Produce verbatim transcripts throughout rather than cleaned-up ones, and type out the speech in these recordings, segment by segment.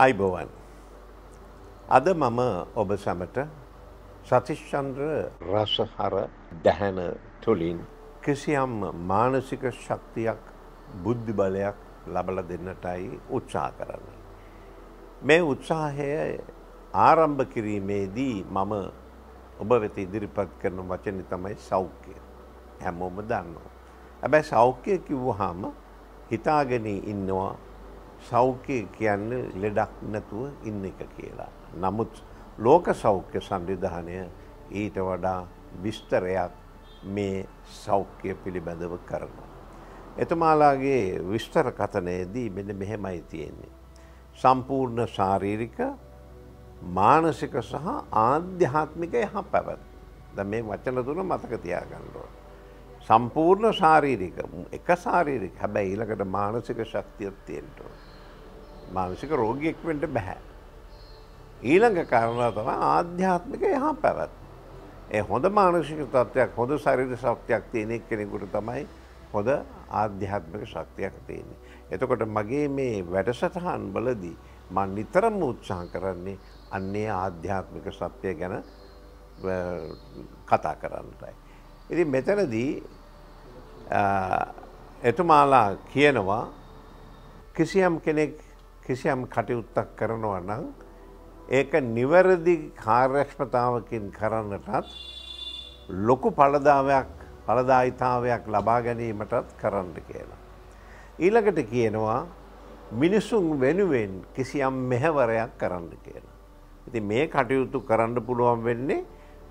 आयुभवान अद मम ओब समट सतीश्चंद्र रसहर दहन तुलिन किसियम मानसिक शक्तियक बुद्धि बलयक लबला देन्नटाई उत्साह करना मे उत्साह आरंभ किरीमेदी मम ඔබ වෙත ඉදිරිපත් කරන වචනේ තමයි සෞඛ්‍ය. හැමෝම දන්නවා. හැබැයි සෞඛ්‍ය කිව්වහම හිතාගෙන ඉන්නවා සෞඛ්‍ය කියන්නේ ලෙඩක් නැතුව ඉන්න එක කියලා. නමුත් ලෝක සෞඛ්‍ය සංවිධානය ඊට වඩා විස්තරයක් මේ සෞඛ්‍ය පිළිබඳව කරනවා. එතුමාලාගේ විස්තර කතනයේදී මෙන්න මෙහෙමයි තියෙන්නේ. සම්පූර්ණ ශාරීරික मानसिक सह आध्यात्मिक यहाँ पवत् मे वचन तो मतक त्यागो संपूर्ण शारीरिक एक शारीरिक हबे इलाक मानसिक शक्ति अत्यंटो मानसिक रोगी एक्वेंट बह इलंग कारण आध्यात्मिक यहाँ पवत् ए होद मानसिक तत्व होद शारीरिक शक्ति आगतेने तमें होद आध्यात्मिक शक्ति आगतेने यत मगे में वेटसठा बलदी माँ नितरम उत्साह करने अन्य आध्यात्मिक सत्य गण कथा करना यदि मेतनदी यतमाला कियन वा किसी हम के किसी हम खटे उत्तक करन वन एक निवरदी कार्यक्षमताव किन करनटत लोकु फलदावक फलदायितावक लबागनीमटत करन केला ඊළඟට කියනවා මිනිසුන් වෙනුවෙන් කිසියම් මෙහෙවරයක් කරන්න කියලා. ඉතින් මේ කටයුතු කරන්න පුළුවන් වෙන්නේ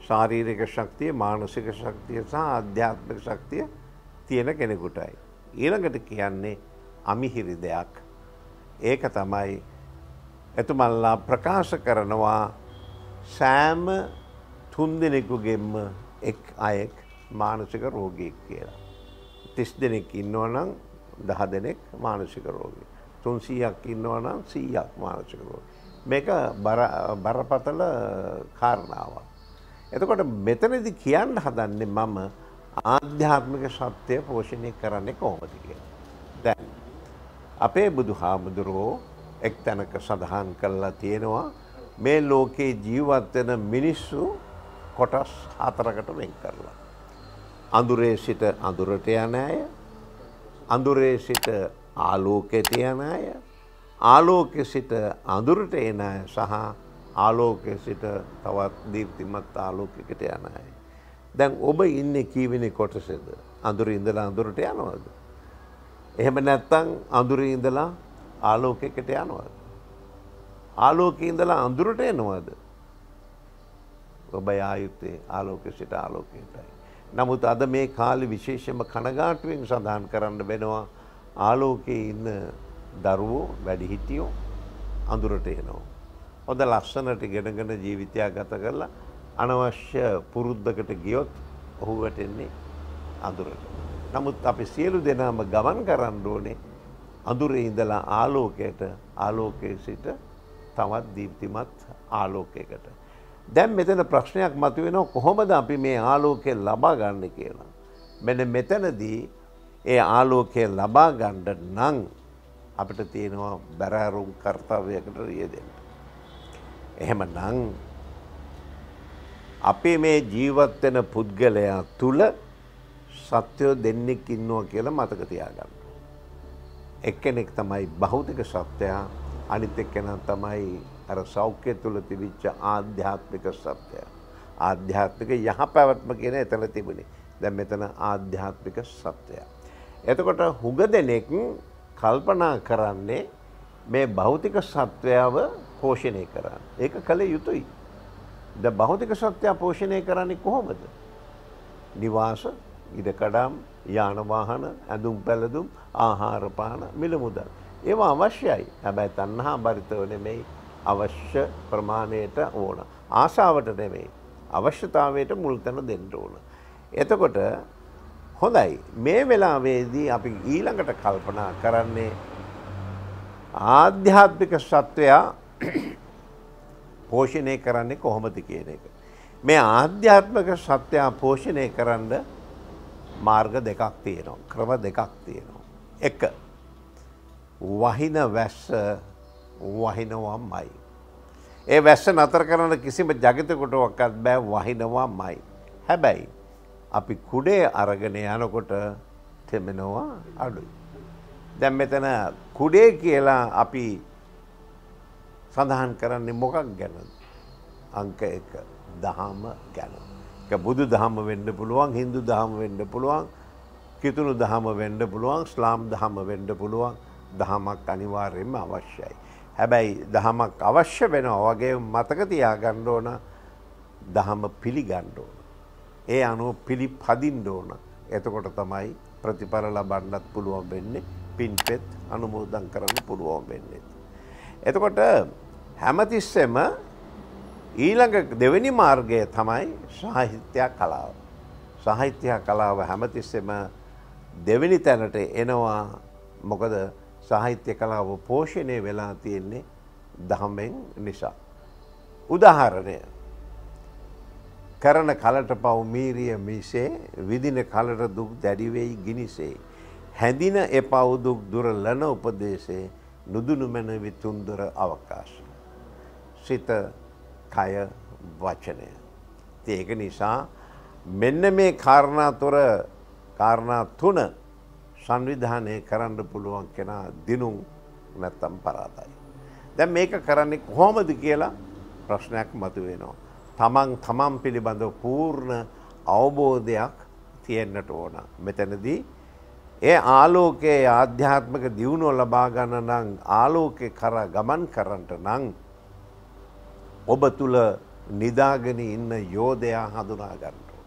ශාරීරික ශක්තිය, මානසික ශක්තිය සහ ආධ්‍යාත්මික ශක්තිය තියෙන කෙනෙකුටයි. ඊළඟට කියන්නේ අමිහිරි දෙයක්. ඒක තමයි එතුමන්ලා ප්‍රකාශ කරනවා සෑම තුන් දිනෙකගෙම එක් අයෙක් මානසික රෝගියෙක් කියලා. තිස් දිනක් ඉන්නවනම් දහ දිනක් මානසික රෝගී. තුන් සියක් ඉන්නවනම් සියක් මානසික රෝගී. මේක බර බරපතල කාරණාවක්. එතකොට මෙතනදී කියන්න හදන්නේ මම ආධ්‍යාත්මික සත්‍ය පෝෂණය කරන්නේ කොහොමද කියලා. දැන් අපේ බුදුහාමුදුරෝ එක්තැනක සඳහන් කළා තියෙනවා මේ ලෝකේ ජීවත් වෙන මිනිස්සු කොටස් හතරකට වෙන් කරලා. අඳුරේ සිට අඳුරට යන අය, අඳුරේ සිට ආලෝකයට යන අය, ආලෝකයේ සිට අඳුරට එන අය සහ ආලෝකයේ සිට තවත් දීප්තිමත් ආලෝකයකට යන අය. දැන් ඔබ ඉන්නේ කීවෙනි කොටසේද? අඳුරේ ඉඳලා අඳුරට යනවද? එහෙම නැත්නම් අඳුරේ ඉඳලා ආලෝකයකට යනවද? ආලෝකයේ ඉඳලා අඳුරට එනවද? ඔබ ආයුත්තේ ආලෝකයේ සිට ආලෝකයටයි. නමුත් අද මේ කාලේ විශේෂම කනගාටුවෙන් සඳහන් කරන්න වෙනවා ආලෝකයේ ඉන්න දරුවෝ වැඩිහිටියෝ අඳුරට එනවා. හොඳ ලස්සනට ගෙනගෙන ජීවිතයක් ගත කරලා අනවශ්‍ය පුරුද්දකට ගියොත් ඔහු වැටෙන්නේ අඳුරට. නමුත් අපි සියලු දෙනාම ගමන් කරන්න ඕනේ අඳුරේ ඉඳලා ආලෝකයට, ආලෝකයේ සිට තවත් දීප්තිමත් ආලෝකයකට. දැන් මෙතන ප්‍රශ්නයක් මතුවෙනවා කොහොමද අපි මේ ආලෝකය ලබා ගන්න කියලා. මෙන්න මෙතනදී ඒ ආලෝකය ලබා ගන්න නම් අපිට තියෙනවා බරහරුම් කාර්යයකට යෙදෙන්න. එහෙමනම් අපේ මේ ජීවත් වෙන පුද්ගලයා තුල සත්‍යෝ දෙන්නෙක් ඉන්නවා කියලා මතක තියාගන්න. එක්කෙනෙක් තමයි භෞතික සත්‍යය, අනිත් එක්කෙනා තමයි අර සෞඛ්‍ය තුල තිබිච්ච ආධ්‍යාත්මික සත්‍යය. ආධ්‍යාත්මික යහපැවැත්ම කියන එතන තිබුණේ. දැන් මෙතන ආධ්‍යාත්මික සත්‍යය. එතකොට හුඟ දෙනෙක් කල්පනා කරන්නේ මේ භෞතික සත්‍යයව පෝෂණය කරන්න. ඒක කල යුතුයි. ද භෞතික සත්‍යය පෝෂණය කරන්නේ කොහොමද? නිවාස, ඉඩකඩම්, යාන වාහන, ඇඳුම් පැළඳුම්, ආහාර පාන, මිල මුදල්. ඒවා අවශ්‍යයි. හැබැයි තණ්හා බරිතව නෙමෙයි, අවශ්‍ය ප්‍රමාණයට ඕන. ආශාවට නෙමෙයි, අවශ්‍යතාවයට මුල් තැන දෙන්න ඕන. එතකොට හොඳයි මේ වෙලාවේදී අපි ඊළඟට කල්පනා කරන්නේ ආධ්‍යාත්මික සත්‍යය පෝෂණය කරන්නේ කොහොමද කියන එක. මේ ආධ්‍යාත්මික සත්‍යය පෝෂණය කරන්න මාර්ග දෙකක් තියෙනවා, ක්‍රම දෙකක් තියෙනවා. එක වහින වැස්ස वाहिनवा माई ए वेस्टर्न आतरकरण किसी में जागृत कोट बै वाहिनवा माई है बाई अपि कुडे अरगने आनकोट थेमेनोवा आडु දැන් මෙතන කුඩේ කියලා අපි සඳහන් කරන්නේ මොකක් ගැනද? අංක එක දහම ගැන. ඒක බුදු දහම වෙන්න පුළුවන්, Hindu දහම වෙන්න පුළුවන්, කිතුණු දහම වෙන්න පුළුවන්, ඉස්ලාම් දහම වෙන්න පුළුවන්. දහමක් අනිවාර්යයෙන්ම අවශ්‍යයි. හැබැයි දහමක් අවශ්‍ය වෙනවා වගේම මතක තියාගන්න ඕන දහම පිළිගන්න ඕන. ඒ අනුව පිළිපදින්න ඕන. එතකොට තමයි ප්‍රතිඵල ලබන්නත් පුළුවන් වෙන්නේ. පින්පෙත් අනුමෝදන් කරන්න පුළුවන් වෙන්නේ. එතකොට හැමතිස්සෙම ඊළඟ දෙවෙනි මාර්ගය තමයි සාහිත්‍ය කලාව. සාහිත්‍ය කලාව හැමතිස්සෙම දෙවෙනි තැනට එනවා. මොකද සාහිත්‍ය කලාව පෝෂණය වෙලා තියෙන්නේ ධම්මෙන් නිසා. උදාහරණය කරන කලට පව් මීරිය මිසේ විදින කලට දුක් දැඩි වෙයි ගිනිසේ හැඳින එපව් දුක් දුර ලන උපදේශේ නුදුනු මන විතුන්දර අවකාශ සිත කය වචනය. ඒක නිසා මෙන්න මේ කාරණාතොර කාරණා තුන සංවිධානය කරන්න පුළුවන් කෙනා දිනුම් නැත්තම් පරාතයි. දැන් මේක කරන්නේ කොහොමද කියලා ප්‍රශ්නයක් මතුවෙනවා. තමන් තමන් පිළිබඳ පූර්ණ අවබෝධයක් තියෙන්නට ඕන. මෙතනදී ඒ ආලෝකයේ ආධ්‍යාත්මික දියුණුව ලබා ගන්න නම් ආලෝකේ කරා ගමන් කරන්නට නම් ඔබ තුල නිදාගෙන ඉන්න යෝධයා හඳුනා ගන්න ඕන.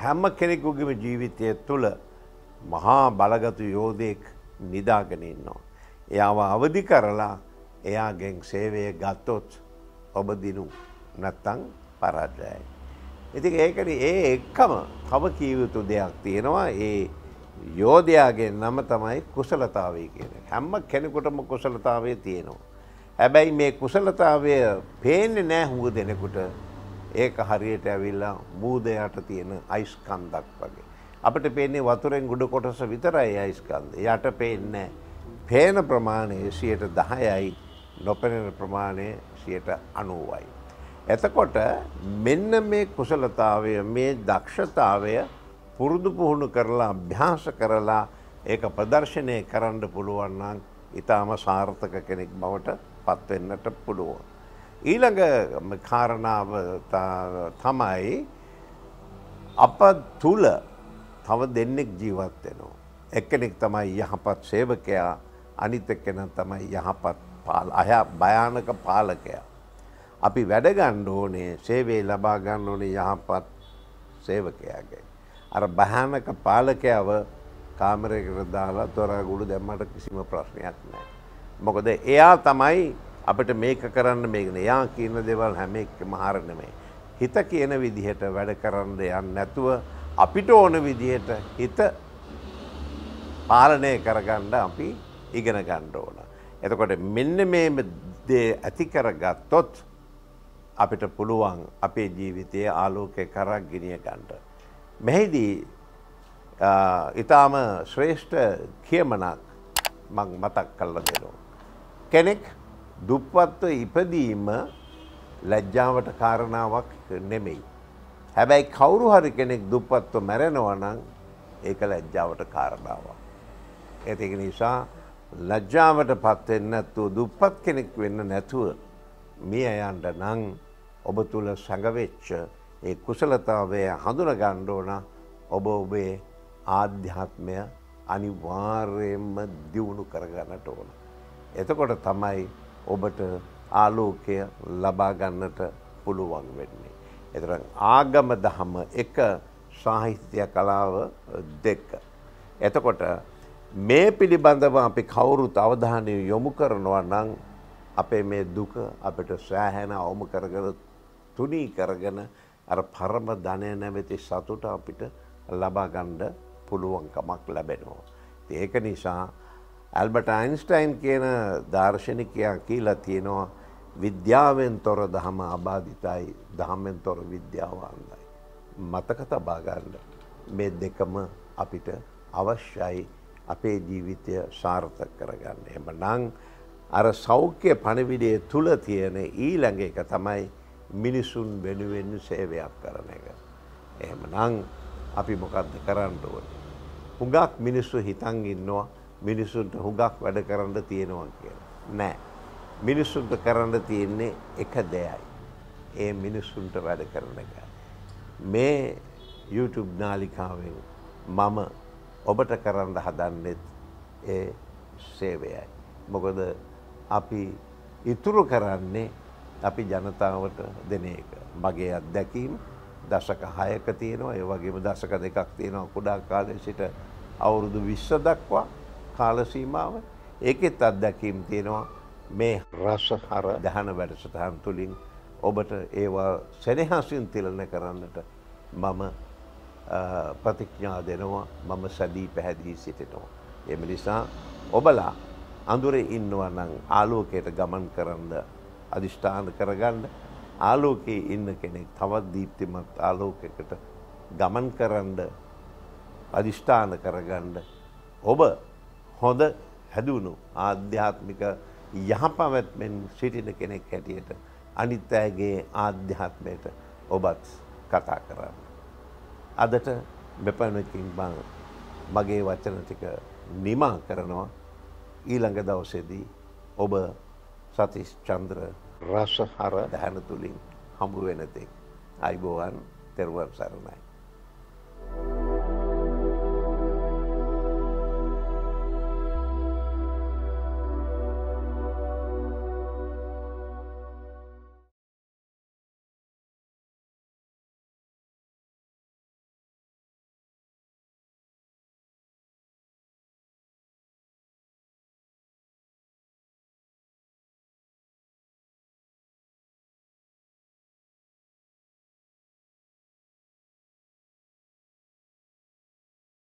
හැම කෙනෙකුගේම ජීවිතයේ තුල මහා බලගත් යෝධෙක් නිදාගෙන ඉන්නවා. එයාව අවදි කරලා එයාගෙන් සේවය ගත්තොත් ඔබ දිනු නැත්තම් පරාජයයි. ඉතින් ඒකනේ ඒ එකම තව කීව යුතු දෙයක් තියෙනවා. ඒ යෝධයාගේ නම තමයි කුසලතාවය කියන්නේ. හැම කෙනෙකුටම කුසලතාවය තියෙනවා. හැබැයි මේ කුසලතාවය පේන්නේ නැහැ හුඟ දෙනෙකුට. ඒක හරියට ඇවිල්ලා බූදයට තියෙන අයිස් කන්දක් වගේ. අපිට පේන්නේ වතුරෙන් ගොඩ කොටස විතරයි අයිස් කන්ද. යට පේන්නේ පේන ප්‍රමාණය සියයට දහයයි නොපෙනෙන ප්‍රමාණය සියයට අනූවයි. එතකොට මෙන්න මේ කුසලතාවය මේ දක්ෂතාවය පුරුදු පුහුණු කරලා අභ්‍යාස කරලා ඒක ප්‍රදර්ශනය කරන්න පුළුවන් නම් ඊටම සාර්ථක කෙනෙක් බවට පත් වෙන්නට පුළුවන්. ඊළඟ කාරණාව තමයි අප තුල තව දෙන්නෙක් ජීවත් වෙනවා. එක්කෙනෙක් තමයි යහපත් සේවකයා, අනිත් එක්කෙනා තමයි යහපත් භයානක පාලකයා. අපි වැඩ ගන්න ඕනේ සේවය ලබා ගන්න ඕනේ යහපත් සේවකයාගේ. අර බහනක පාලකයව කාමරයකට දාලා තොරගුළු දැම්මට කිසිම ප්‍රශ්නයක් නැහැ. මොකද එයා තමයි අපිට මේක කරන්න මේකනේ. යා කියන දේවල් හැම එකම හර නෙමෙයි. හිත කියන විදිහට වැඩ කරන්න යන්න නැතුව අපිට ඕන විදිහට හිත පාලනය කරගන්න අපි ඉගෙන ගන්න ඕන. එතකොට මෙන්න මේ දේ ඇති කරගත්තොත් අපිට පුළුවන් අපේ ජීවිතයේ ආලෝකය කරා ගෙනිය ගන්නට. මෙහිදී ඊටාම ශ්‍රේෂ්ඨ කියමනක් මම මතක් කරලා දෙනවා. කෙනෙක් දුප්පත්ව ඉපදීම ලැජ්ජාවට කාරණාවක් නෙමෙයි. හැබැයි කවුරු හරි කෙනෙක් දුප්පත්ව මැරෙනවා නම් ඒක ලැජ්ජාවට කාරණාවක්. ඒක නිසා ලැජ්ජාවටපත් වෙන්නේ නැතුව දුප්පත් කෙනෙක් වෙන්න නැතුව මිය යන්න නම් ඔබ තුල සංගවෙච්ච ඒ කුසලතාවය හඳුනා ගන්න ඕන. ඔබ ඔබේ ආධ්‍යාත්මය අනිවාර්යයෙන්ම දියුණු කර ගන්නට ඕන. එතකොට තමයි ඔබට ආලෝකය ලබා ගන්නට පුළුවන් වෙන්නේ. ඒතරම් ආගම දහම එක, සාහිත්‍ය කලාව දෙක. එතකොට මේ පිළිබඳව අපි කවුරුත් අවධානය යොමු කරනවා නම් අපේ මේ දුක අපිට සෑහෙන අවම කරගෙන තුනී කරගෙන අර පරම ධනය නැමැති සතුට අපිට ලබා ගන්න පුළුවන්කමක් ලැබෙනවා. ඉතින් ඒක නිසා ඇල්බර්ට් අයින්ස්ටයින් කියන දාර්ශනිකයා කියලා තියෙනවා විද්‍යාවෙන් තොර ධම අබාධිතයි, ධමෙන් තොර විද්‍යාව අන්ධයි. මතක තබා ගන්න. මේ දෙකම අපිට අවශ්‍යයි අපේ ජීවිතය සාර්ථක කරගන්න. එහෙමනම් අර සෞඛ්‍ය පණිවිඩයේ තුල තියෙන ඊළඟේක තමයි මිනිසුන් වෙනුවෙන් සේවයක් කරන එක. එහෙමනම් අපි මොකද්ද කරන්න ඕනේ? හුඟක් මිනිස්සු හිතන් ඉන්නවා මිනිසුන්ට හුඟක් වැඩ කරන්න තියෙනවා කියලා. නෑ. මිනිසුන්ට කරන්න තියෙන්නේ එක දෙයයි. ඒ මිනිසුන්ට වැඩ කරන එක. මේ YouTube නාලිකාවෙන් මම ඔබට කරන්න හදන්නේ ඒ සේවයයි. මොකද අපි ඉතුරු කරන්නේ අපි ජනතාවට දෙන එක. මගේ අත්දැකීම දශක හයක තියෙනවා. ඒ වගේම දශක දෙකක් තියෙනවා කුඩා කාලේ සිට අවුරුදු විස්ස දක්වා කාල සීමාව. ඒකෙත් අත්දැකීම් තියෙනවා. මේ රසහර දහන වැඩසටහන් තුලින් ඔබට ඒවා සෙනෙහසින් තිලන කරන්නට මම ප්‍රතිඥා දෙනවා. මම සදී පැහැදී සිටිනවා. ඒ නිසා ඔබලා अंदुरे इन्नवना आलोकයට ගමන් කරන්න අදිෂ්ඨාන කරගන්න. ආලෝකයේ ඉන්න කෙනෙක් තවත් දීප්තිමත් ආලෝකයකට ගමන් කරන්න අදිෂ්ඨාන කරගන්න. ඔබ හොඳ හැදුණු ආධ්‍යාත්මික යහපවත්මෙන් සිටින කෙනෙක් හැටියට අනිත් අයගේ ආධ්‍යාත්මයට ඔබත් කතා කරන්න. අදට මෙපමණකින් මම මගේ වචන ටික නිමා කරනවා. ඊළඟ දවසේදී ඔබ සතිස් චන්ද්‍ර රසහර දහන තුලින් හමු වෙනතෙක්. ආයිබෝවන්, තෙරුවන් සරණයි.